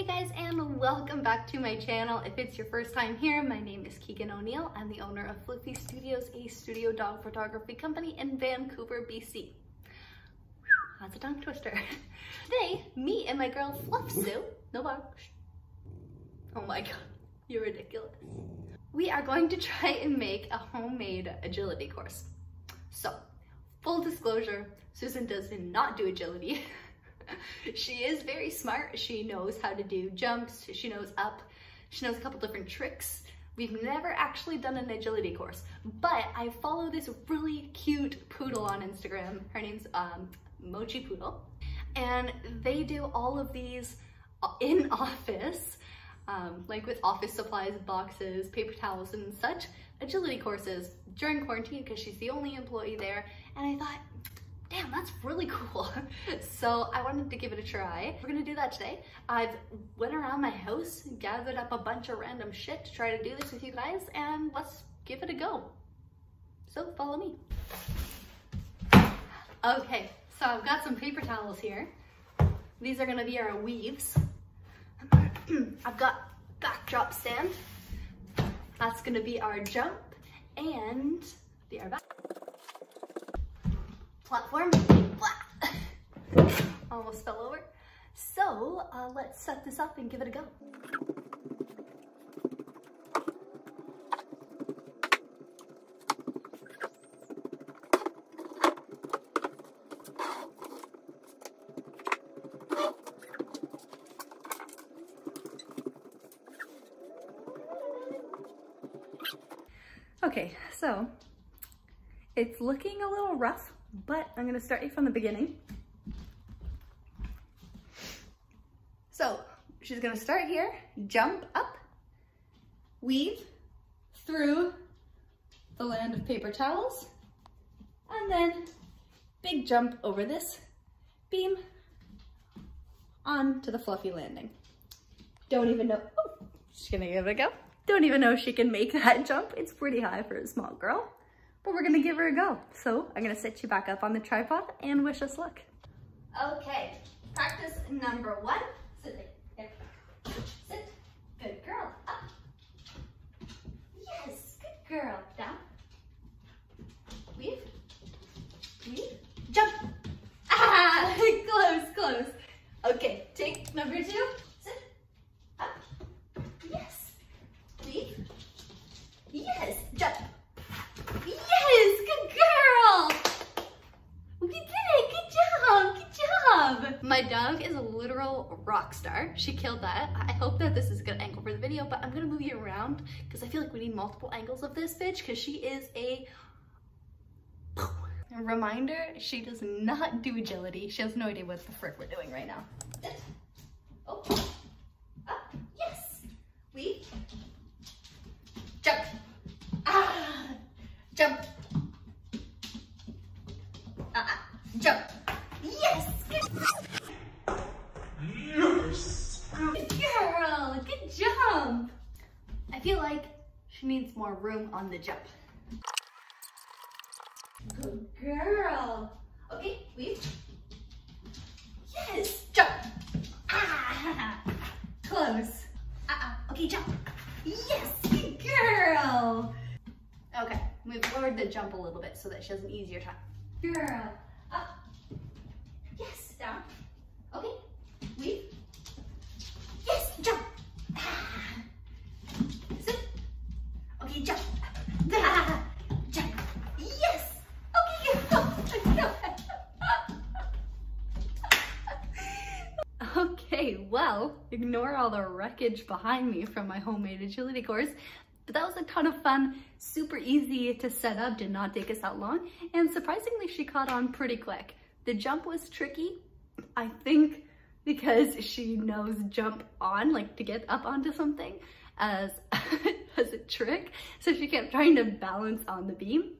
Hey guys, and welcome back to my channel. If it's your first time here, my name is Keegan O'Neil. I'm the owner of Floofy Studios, a studio dog photography company in Vancouver, BC. Whew, that's a tongue twister. Today, me and my girl Fluff Sue, no bark. Oh my god, you're ridiculous. We are going to try and make a homemade agility course. So, full disclosure, Susan does not do agility. She is very smart. She knows how to do jumps. She knows up. She knows a couple different tricks. We've never actually done an agility course, but I follow this really cute poodle on Instagram. Her name's Mochi Poodle, and they do all of these in office, like with office supplies, boxes, paper towels and such, agility courses during quarantine because she's the only employee there. And I thought, damn, that's really cool. So I wanted to give it a try. We're gonna do that today. I've went around my house, gathered up a bunch of random shit to try to do this with you guys, and let's give it a go. So follow me. Okay, so I've got some paper towels here. These are gonna be our weaves. I've got backdrop stand. That's gonna be our jump and the airback. Platform, almost fell over. So let's set this up and give it a go. Okay, so it's looking a little rough, but I'm gonna start you from the beginning. So she's gonna start here, jump up, weave through the land of paper towels, and then big jump over this beam onto the fluffy landing. Don't even know, oh, she's gonna give it a go. Don't even know if she can make that jump. It's pretty high for a small girl, but we're gonna give her a go. So I'm gonna set you back up on the tripod and wish us luck. Okay, practice number one. Sit there, sit, good girl, up. Yes, good girl, down. Weave, weave, jump. Ah, close, close. Okay, take number two. My dog is a literal rock star. She killed that. I hope that this is a good angle for the video, but I'm gonna move you around because I feel like we need multiple angles of this bitch because she is a reminder, she does not do agility. She has no idea what the frick we're doing right now. Oh, up, yes. Weave, jump, ah, jump, ah, jump, yes. Yes! Good girl! Good jump! I feel like she needs more room on the jump. Good girl! Okay, weave. Yes! Jump! Ah! Close. Okay, jump. Yes! Good girl! Okay, we've lowered the jump a little bit so that she has an easier time. Girl! Up. Yes, down. Okay. Weave. Yes, jump. Ah. Sit. Okay, jump. Ah. Jump. Yes. Okay, go. Okay, well, ignore all the wreckage behind me from my homemade agility course, but that was a ton of fun, super easy to set up, did not take us that long, and surprisingly she caught on pretty quick. The jump was tricky, I think, because she knows jump on, like to get up onto something as a trick. So she kept trying to balance on the beam,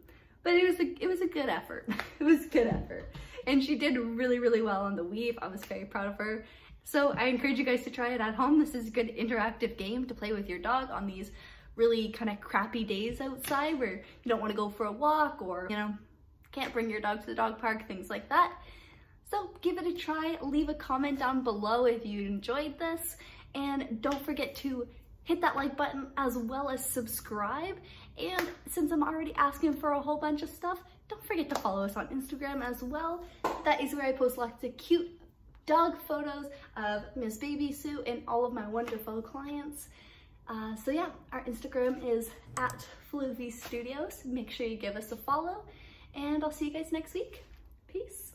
but it was a good effort. It was a good effort. And she did really, really well on the weave. I was very proud of her. So I encourage you guys to try it at home. This is a good interactive game to play with your dog on these really kind of crappy days outside where you don't want to go for a walk or, you know, can't bring your dog to the dog park, things like that. So give it a try, leave a comment down below if you enjoyed this, and don't forget to hit that like button as well as subscribe. And since I'm already asking for a whole bunch of stuff, don't forget to follow us on Instagram as well. That is where I post lots of cute dog photos of Miss Baby Sue and all of my wonderful clients. So yeah, our Instagram is at Floofy Studios. Make sure you give us a follow, and I'll see you guys next week. Peace.